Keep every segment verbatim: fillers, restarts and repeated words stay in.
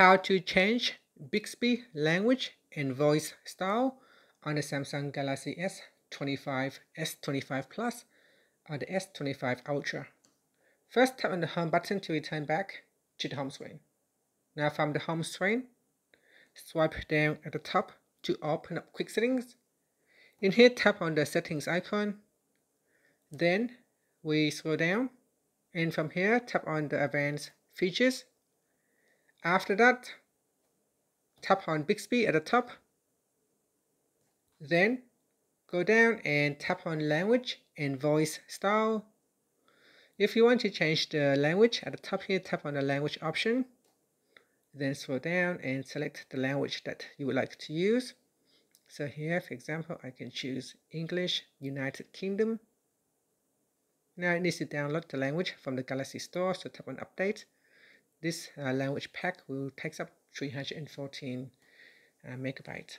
how to change Bixby language and voice style on the Samsung Galaxy S twenty-five, S twenty-five Plus, or the S twenty-five Ultra. First, tap on the home button to return back to the home screen. Now from the home screen, swipe down at the top to open up quick settings. In here, tap on the settings icon. Then we scroll down, and from here tap on the advanced features. After that, tap on Bixby at the top. Then go down and tap on language and voice style. If you want to change the language, at the top here tap on the language option. Then scroll down and select the language that you would like to use. So here, for example, I can choose English, United Kingdom. Now it needs to download the language from the Galaxy Store, so tap on Update. This uh, language pack will take up three hundred fourteen uh, megabytes.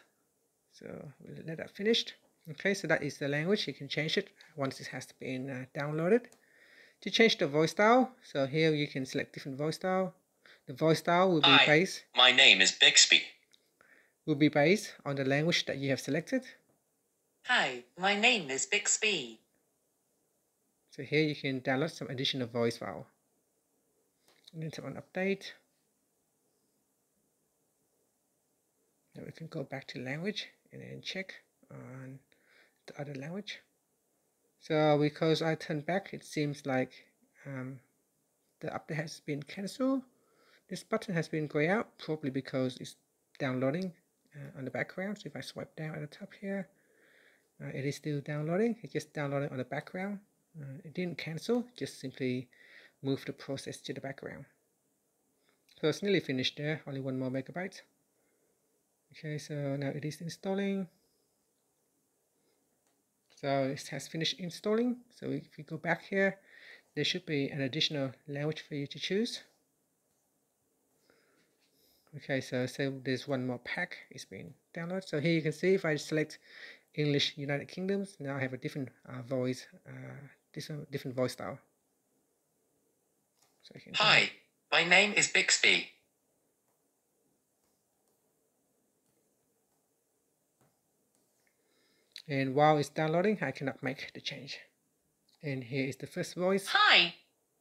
So we'll let that finished. Okay, so that is the language. You can change it once it has been uh, downloaded. To change the voice style, so here you can select different voice style. The voice style will be Hi, based. My name is Bixby. Will be based on the language that you have selected. Hi, my name is Bixby. So here you can download some additional voice file. And then tap on Update. Now we can go back to language and then check on the other language. So because I turned back, it seems like um, the update has been cancelled. This button has been grayed out, probably because it's downloading uh, on the background. So if I swipe down at the top here, uh, it is still downloading. It's just downloading on the background. Uh, it didn't cancel, just simply move the process to the background. So it's nearly finished there, only one more megabyte. Okay, so now it is installing. So it has finished installing. So if we go back here, there should be an additional language for you to choose. Okay, so, so there's one more pack is being downloaded. So here you can see if I select English United Kingdoms, now I have a different uh, voice, uh, this one, different voice style. So can Hi, my name is Bixby. And while it's downloading, I cannot make the change. And here is the first voice. Hi,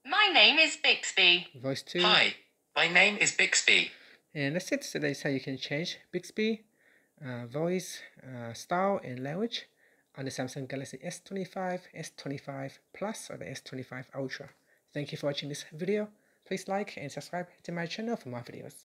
my name is Bixby. Voice two. Hi, my name is Bixby. And that's it. So that's how you can change Bixby uh, voice, uh, style, and language on the Samsung Galaxy S twenty-five, S twenty-five Plus, or the S twenty-five Ultra. Thank you for watching this video. Please like and subscribe to my channel for more videos.